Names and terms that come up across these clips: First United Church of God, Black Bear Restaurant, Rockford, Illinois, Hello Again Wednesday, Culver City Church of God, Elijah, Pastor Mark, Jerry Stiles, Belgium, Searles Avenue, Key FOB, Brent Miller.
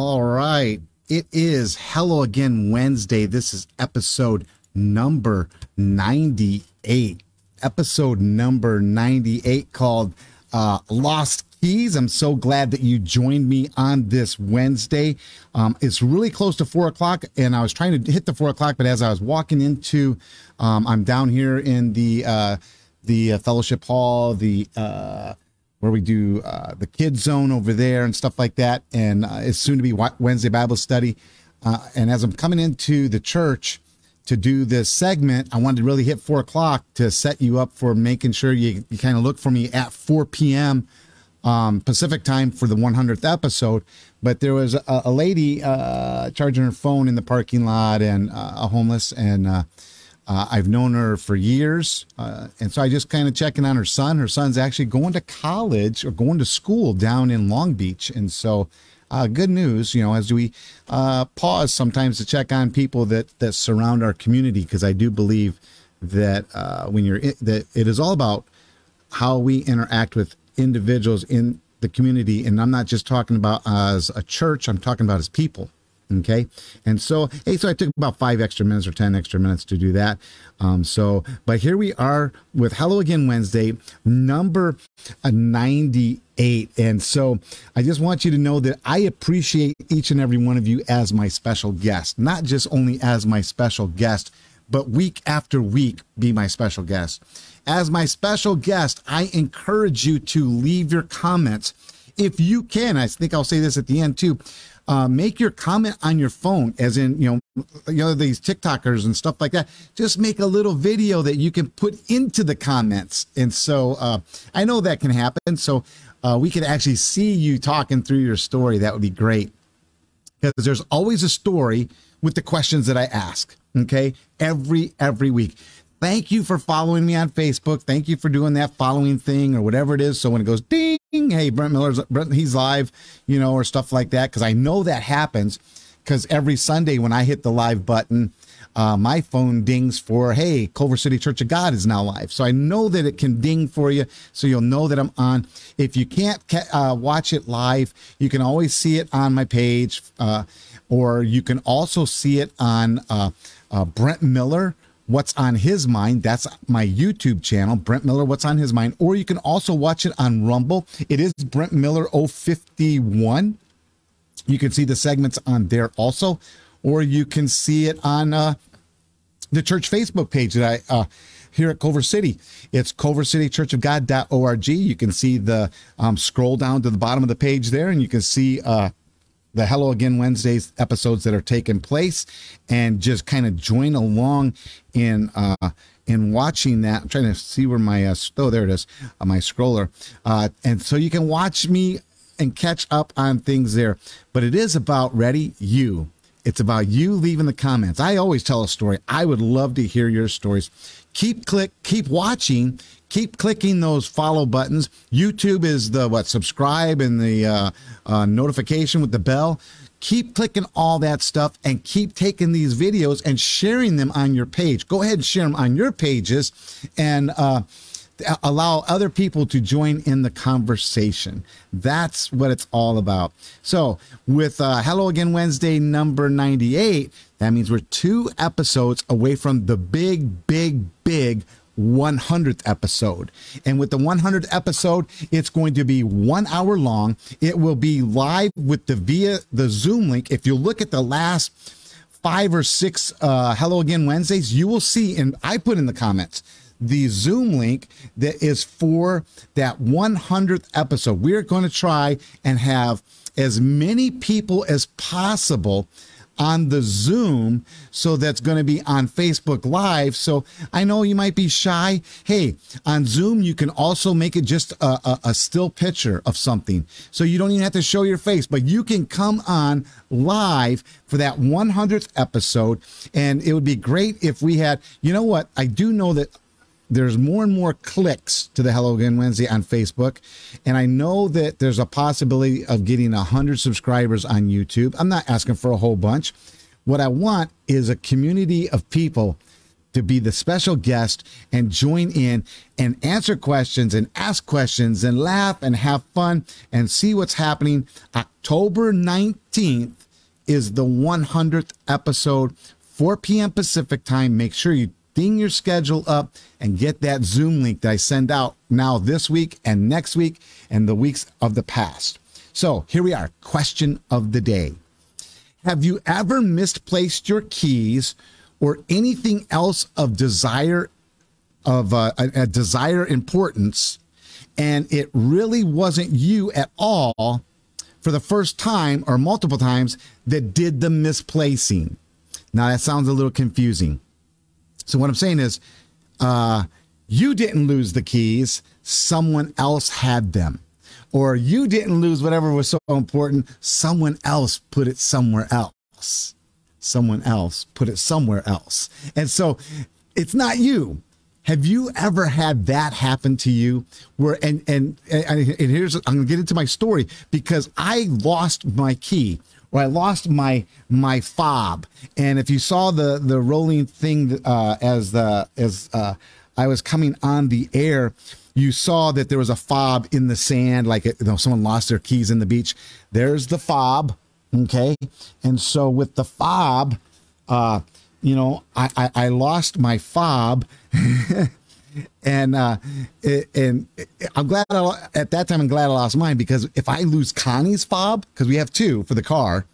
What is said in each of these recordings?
All right. It is Hello Again Wednesday. This is episode number 98. Episode number 98 called Lost Keys. I'm so glad that you joined me on this Wednesday. It's really close to 4 o'clock, and I was trying to hit the 4 o'clock, but as I was walking into, I'm down here in the fellowship hall, where we do the kids zone over there and stuff like that. And it's soon to be Wednesday Bible study. And as I'm coming into the church to do this segment, I wanted to really hit 4 o'clock to set you up for making sure you kind of look for me at 4 p.m. Pacific time for the 100th episode. But there was a lady charging her phone in the parking lot, and a homeless, and I've known her for years, and so I just kind of checking on her son. Her son's actually going to college or going to school down in Long Beach, and so good news, you know, as we pause sometimes to check on people that surround our community, because I do believe that that it is all about how we interact with individuals in the community, and I'm not just talking about as a church, I'm talking about as people. Okay. And so, hey, so I took about 5 extra minutes or 10 extra minutes to do that. But here we are with Hello Again Wednesday, number 98. And so I just want you to know that I appreciate each and every one of you as my special guest, not just only as my special guest, but week after week, be my special guest. As my special guest, I encourage you to leave your comments. If you can, I think I'll say this at the end too. Make your comment on your phone, as in, you know, these TikTokers and stuff like that. Just make a little video that you can put into the comments. And so I know that can happen. So we could actually see you talking through your story. That would be great, because there's always a story with the questions that I ask. Okay. Every week. Thank you for following me on Facebook. Thank you for doing that following thing or whatever it is. So when it goes ding, hey, Brent Miller, he's live, you know, or stuff like that. Because I know that happens, because every Sunday when I hit the live button, my phone dings for, hey, Culver City Church of God is now live. So I know that it can ding for you. So you'll know that I'm on. If you can't watch it live, you can always see it on my page. Or you can also see it on Brent Miller, What's on His Mind. That's my YouTube channel, Brent Miller, What's on His Mind. Or you can also watch it on Rumble. It is Brent Miller 051. You can see the segments on there also. Or you can see it on the church Facebook page that I here at Culver City. It's culvercitychurchofgod.org. You can see the scroll down to the bottom of the page there, and you can see the Hello Again Wednesdays episodes that are taking place, and just kind of join along in watching that. I'm trying to see where my oh, there it is, my scroller, and so you can watch me and catch up on things there. But it is about you. It's about you leaving the comments. I always tell a story. I would love to hear your stories. Keep watching. Keep clicking those follow buttons. YouTube is the subscribe and the notification with the bell. Keep clicking all that stuff, and keep taking these videos and sharing them on your page. Go ahead and share them on your pages, and allow other people to join in the conversation. That's what it's all about. So with Hello Again Wednesday number 98, that means we're 2 episodes away from the big 100th episode. And with the 100th episode, it's going to be 1 hour long. It will be live with via the Zoom link. If you look at the last 5 or 6 Hello Again Wednesdays, you will see, and I put in the comments, the Zoom link that is for that 100th episode. We're going to try and have as many people as possible on the Zoom. So that's going to be on Facebook Live. So I know you might be shy. Hey, on Zoom, you can also make it just a still picture of something. So you don't even have to show your face, but you can come on live for that 100th episode. And it would be great if we had, you know what? I do know that there's more and more clicks to the Hello Again Wednesday on Facebook. And I know that there's a possibility of getting 100 subscribers on YouTube. I'm not asking for a whole bunch. What I want is a community of people to be the special guest and join in and answer questions and ask questions and laugh and have fun and see what's happening. October 19th is the 100th episode, 4 p.m. Pacific time. Make sure you ding your schedule up and get that Zoom link that I send out now this week and next week and the weeks of the past. So here we are, question of the day. Have you ever misplaced your keys or anything else of desire, of a desire importance, and it really wasn't you at all for the first time or multiple times that did the misplacing? Now that sounds a little confusing. So what I'm saying is, you didn't lose the keys, someone else had them. Or you didn't lose whatever was so important, someone else put it somewhere else. Someone else put it somewhere else. And so it's not you. Have you ever had that happen to you? Where and here's, I'm gonna get into my story, because I lost my key, or I lost my fob. And if you saw the rolling thing as I was coming on the air, you saw that there was a fob in the sand, like it, you know, someone lost their keys in the beach. There's the fob, okay? And so with the fob, you know, I lost my fob. and I'm glad at that time, I'm glad I lost mine, because if I lose Connie's fob, because we have two for the car,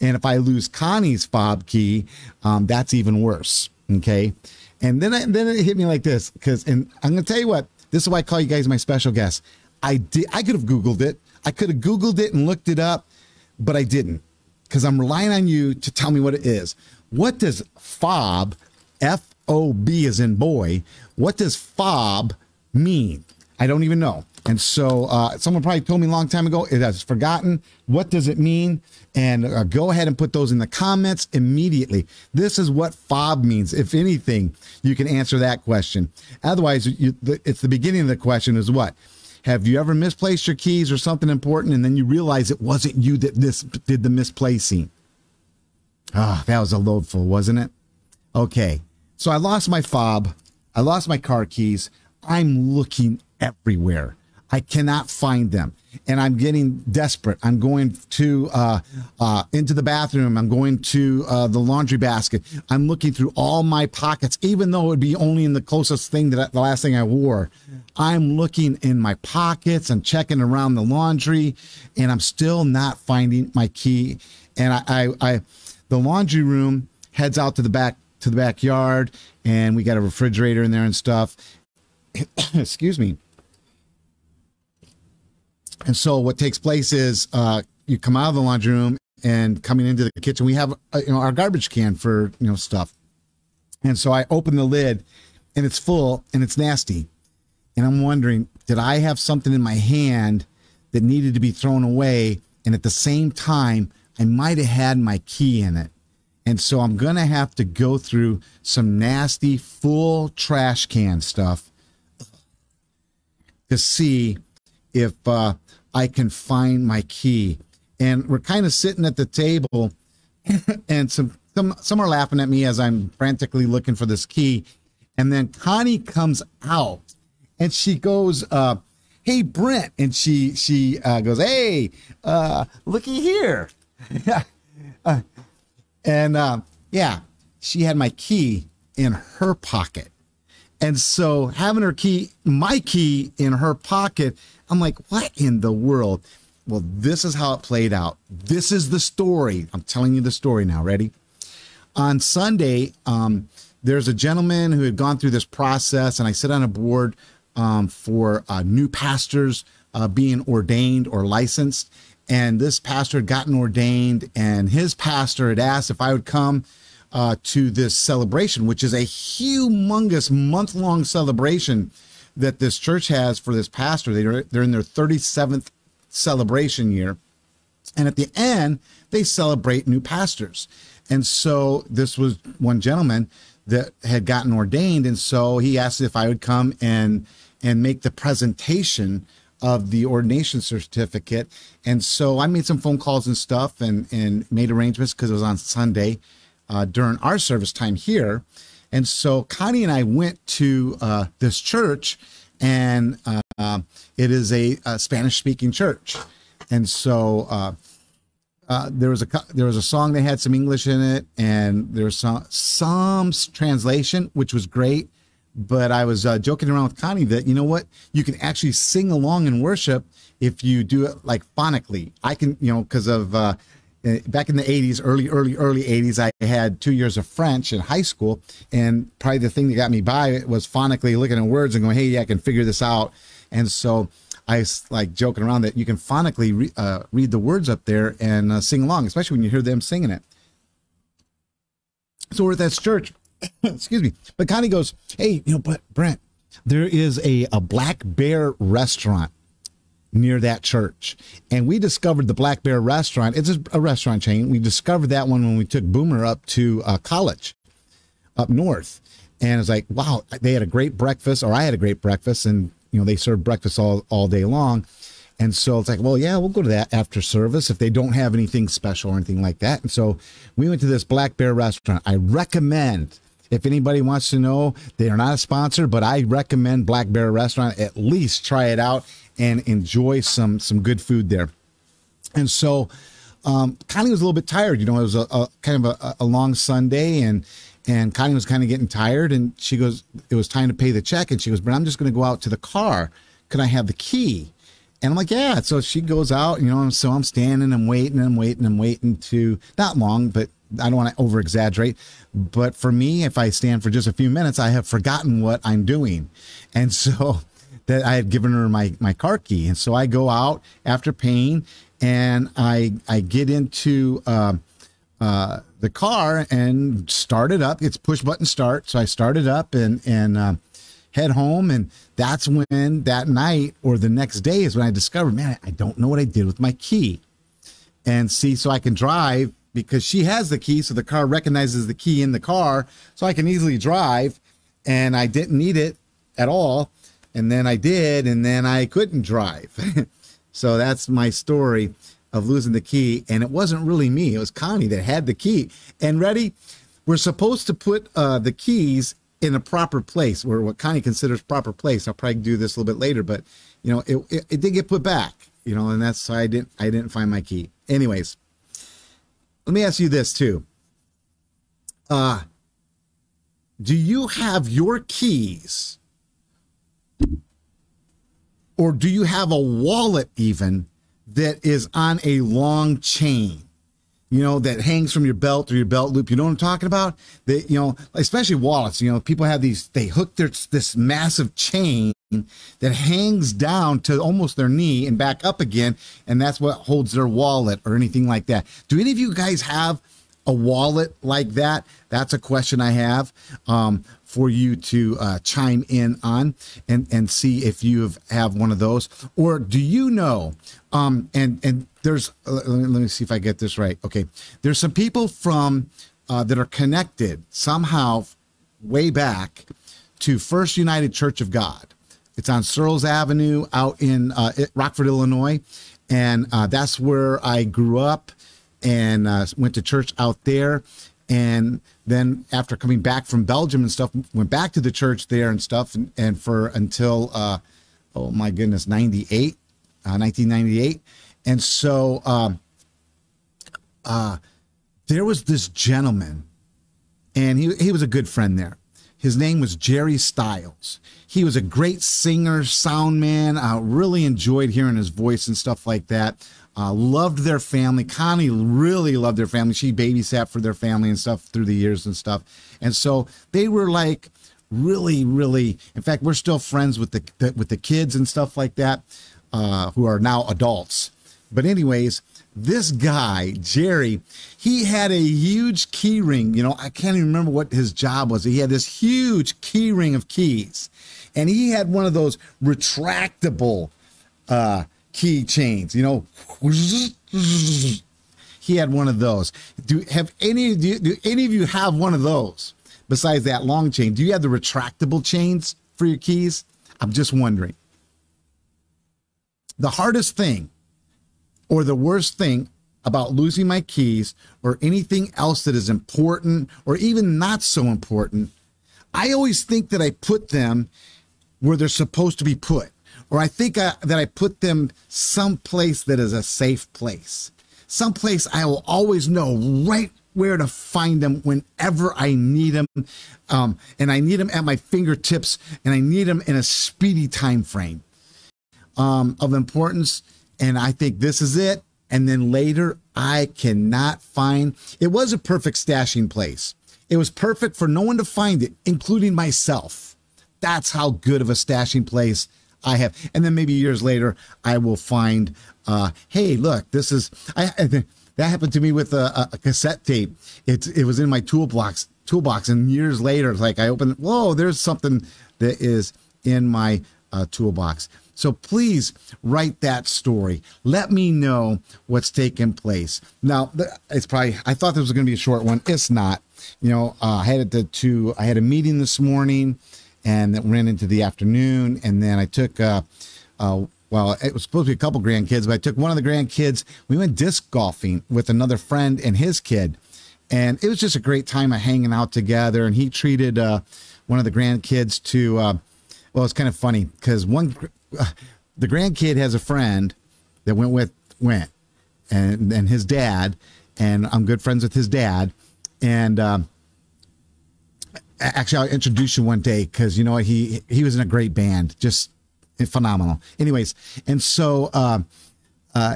and if I lose Connie's fob key, that's even worse, okay? And then it hit me like this, because, and I'm going to tell you what, this is why I call you guys my special guests. I could have Googled it. I could have Googled it and looked it up, but I didn't, because I'm relying on you to tell me what it is. What does FOB, F-O-B as in boy, what does FOB mean? I don't even know. And so someone probably told me a long time ago, it has forgotten. What does it mean? And go ahead and put those in the comments immediately. This is what FOB means. If anything, you can answer that question. Otherwise, it's the beginning of the question is what? Have you ever misplaced your keys or something important, and then you realize it wasn't you that did the misplacing? Ah, that was a loadful, wasn't it? Okay, so I lost my FOB. I lost my car keys. I'm looking everywhere. I cannot find them, and I'm getting desperate. I'm going to into the bathroom. I'm going to the laundry basket. I'm looking through all my pockets, even though it would be only in the closest thing that the last thing I wore. I'm looking in my pockets. I'm checking around the laundry, and I'm still not finding my key. And the laundry room heads out to the backyard, and we got a refrigerator in there and stuff. Excuse me. And so what takes place is you come out of the laundry room and coming into the kitchen, we have our garbage can for stuff. And so I open the lid, and it's full, and it's nasty. And I'm wondering, did I have something in my hand that needed to be thrown away? And at the same time, I might have had my key in it. And so I'm going to have to go through some nasty, full trash can stuff to see if I can find my key. And we're kind of sitting at the table, and some are laughing at me as I'm frantically looking for this key. And then Connie comes out, and she goes, hey, Brent. And she goes, hey, looky here. Yeah, she had my key in her pocket. And so having her key, my key in her pocket, I'm like, what in the world? Well, this is how it played out. This is the story. I'm telling you the story now. Ready? On Sunday, there's a gentleman who had gone through this process, and I sit on a board for new pastors being ordained or licensed. And this pastor had gotten ordained, and his pastor had asked if I would come to this celebration, which is a humongous month-long celebration that this church has for this pastor. They're in their 37th celebration year. And at the end, they celebrate new pastors. And so this was one gentleman that had gotten ordained. And so he asked if I would come and make the presentation of the ordination certificate. And so I made some phone calls and stuff and made arrangements, because it was on Sunday during our service time here. And so Connie and I went to this church, and it is a Spanish-speaking church. And so there was a song that had some English in it, and there was some translation, which was great. But I was joking around with Connie that, you know what, you can actually sing along and worship if you do it like phonically. I can, you know, because of back in the 80s, early 80s, I had 2 years of French in high school. And probably the thing that got me by was phonically looking at words and going, hey, yeah, I can figure this out. And so I was like joking around that you can phonically read the words up there and sing along, especially when you hear them singing it. So we're at that church. Excuse me. But Connie goes, hey, you know, but Brent, there is a Black Bear Restaurant near that church. And we discovered the Black Bear Restaurant. It's a restaurant chain. We discovered that one when we took Boomer up to college up north. And it's like, wow, they had a great breakfast, or I had a great breakfast. And, you know, they served breakfast all day long. And so it's like, well, yeah, we'll go to that after service if they don't have anything special or anything like that. And so we went to this Black Bear Restaurant. I recommend, if anybody wants to know, they are not a sponsor, but I recommend Black Bear Restaurant. At least try it out and enjoy some good food there. And so Connie was a little bit tired. You know, it was a kind of a long Sunday, and Connie was kind of getting tired, and she goes, it was time to pay the check. And she goes, but I'm just going to go out to the car. Could I have the key? And I'm like, yeah. So she goes out, you know, and so I'm standing, I'm waiting to, not long, but I don't want to over exaggerate, but for me, if I stand for just a few minutes, I have forgotten what I'm doing. And so that I had given her my car key. And so I go out after paying, and I get into the car and start it up. It's push button start. So I start it up and head home. And that's when that night or the next day is when I discovered, man, I don't know what I did with my key. And see, so I can drive, because she has the key, so the car recognizes the key in the car, so I can easily drive, and I didn't need it at all, and then I did, and then I couldn't drive. So that's my story of losing the key, and it wasn't really me, it was Connie that had the key. And ready, we're supposed to put the keys in a proper place, or what Connie considers proper place. I'll probably do this a little bit later, but you know, it did get put back, you know, and that's why I didn't find my key. Anyways. Let me ask you this too. Do you have your keys, or do you have a wallet even that is on a long chain, you know, that hangs from your belt or your belt loop? You know what I'm talking about? That, you know, especially wallets, you know, people have these, they hook this massive chain that hangs down to almost their knee and back up again, and that's what holds their wallet or anything like that. Do any of you guys have a wallet like that? That's a question I have for you to chime in on and see if you have one of those. Or do you know, and there's, let me see if I get this right. Okay, there's some people from that are connected somehow way back to First United Church of God. It's on Searles Avenue out in Rockford, Illinois. And that's where I grew up and went to church out there. And then after coming back from Belgium and stuff, went back to the church there and stuff. And for until, oh my goodness, 1998. And so there was this gentleman, and he was a good friend there. His name was Jerry Stiles. He was a great singer, sound man. I really enjoyed hearing his voice and stuff like that. Loved their family. Connie really loved their family. She babysat for their family and stuff through the years and stuff. And so they were like really, really, in fact, we're still friends with the kids and stuff like that, who are now adults. But anyways, this guy, Jerry, he had a huge key ring. You know, I can't even remember what his job was. He had this huge key ring of keys, and he had one of those retractable key chains. You know, he had one of those. Do any of you have one of those besides that long chain? Do you have the retractable chains for your keys? I'm just wondering. The hardest thing, or the worst thing about losing my keys or anything else that is important or even not so important I always think that I put them where they're supposed to be put, or I think that I put them someplace that is a safe place, someplace I will always know right where to find them whenever I need them, and I need them at my fingertips, and I need them in a speedy time frame of importance. And I think this is it. And then later, I cannot find. It was a perfect stashing place. It was perfect for no one to find it, including myself. That's how good of a stashing place I have. And then maybe years later, I will find, hey, look, this is, that happened to me with a cassette tape. It was in my toolbox, and years later, it's like I opened it, whoa, there's something that is in my toolbox. So please write that story. Let me know what's taken place. Now, it's probably, I thought this was going to be a short one. It's not. You know, I had a meeting this morning, and that ran into the afternoon. And then I took, well, it was supposed to be a couple grandkids, but I took one of the grandkids. We went disc golfing with another friend and his kid. And it was just a great time of hanging out together. And he treated one of the grandkids to, well, it's kind of funny because the grandkid has a friend that went and his dad, and I'm good friends with his dad. And actually, I'll introduce you one day because, you know, he was in a great band, just phenomenal. Anyways, and so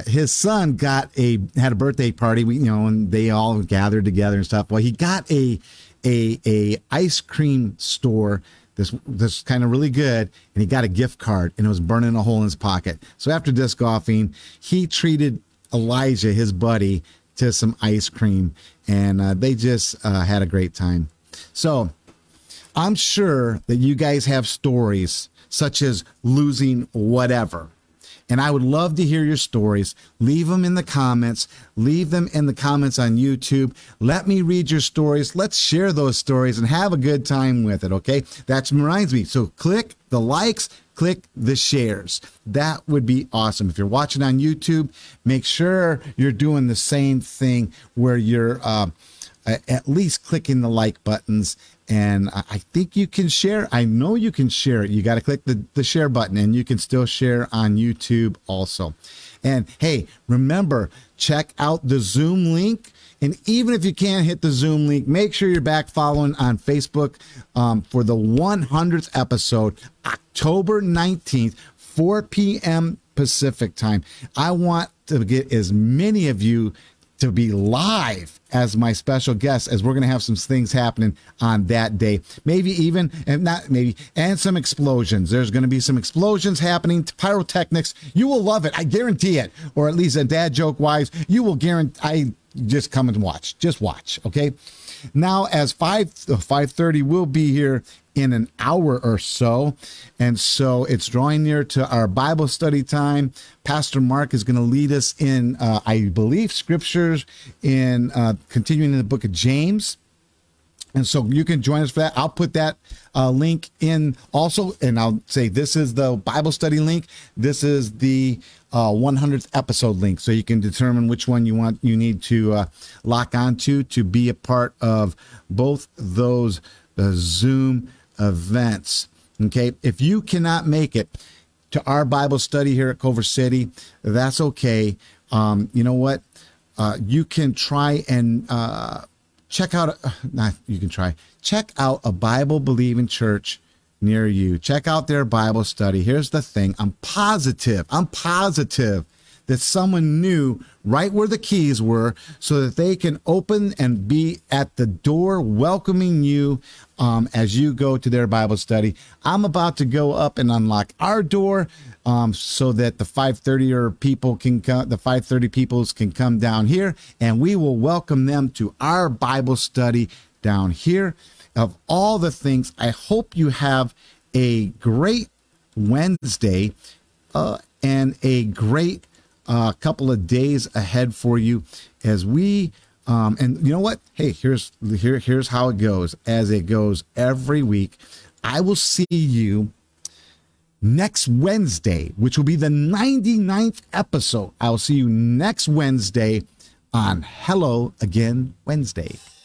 his son had a birthday party, you know, and they all gathered together and stuff. Well, he got a ice cream store. This kind of really good, and he got a gift card, and it was burning a hole in his pocket. So after disc golfing, he treated Elijah, his buddy, to some ice cream, and they just had a great time. So I'm sure that you guys have stories such as losing whatever, and I would love to hear your stories. Leave them in the comments. Leave them in the comments on YouTube. Let me read your stories. Let's share those stories and have a good time with it, okay? That reminds me. So click the likes, click the shares. That would be awesome. If you're watching on YouTube, make sure you're doing the same thing where you're at least clicking the like buttons. And I think you can share. I know you can share it. You got to click the share button, and you can still share on YouTube also. And hey, remember, check out the Zoom link. And even if you can't hit the Zoom link, make sure you're back following on Facebook for the 100th episode, October 19th, 4 p.m. Pacific time. I want to get as many of you to be live as my special guest, as we're going to have some things happening on that day. Maybe even, and not maybe, and some explosions. There's going to be some explosions happening, pyrotechnics. You will love it. I guarantee it. Or at least a dad joke wise, you will guarantee. Just come and watch. Just watch. Okay. Now, as 5:30, we'll be here in an hour or so. And so it's drawing near to our Bible study time. Pastor Mark is going to lead us in, I believe, scriptures in continuing in the book of James. And so you can join us for that. I'll put that link in also. And I'll say this is the Bible study link. This is the 100th episode link. So you can determine which one you need to lock onto to be a part of both those Zoom events. Okay. If you cannot make it to our Bible study here at Culver City, that's okay. You know what? You can try and check out a Bible believing church near you. Check out their Bible study. Here's the thing. I'm positive that someone knew right where the keys were so that they can open and be at the door welcoming you as you go to their Bible study. I'm about to go up and unlock our door so that the 5:30 peoples can come down here, and we will welcome them to our Bible study down here. Of all the things, I hope you have a great Wednesday and a great couple of days ahead for you as we and you know what, hey, here's how it goes, as it goes every week. I will see you next Wednesday, which will be the 99th episode. I'll see you next Wednesday on Hello Again Wednesday.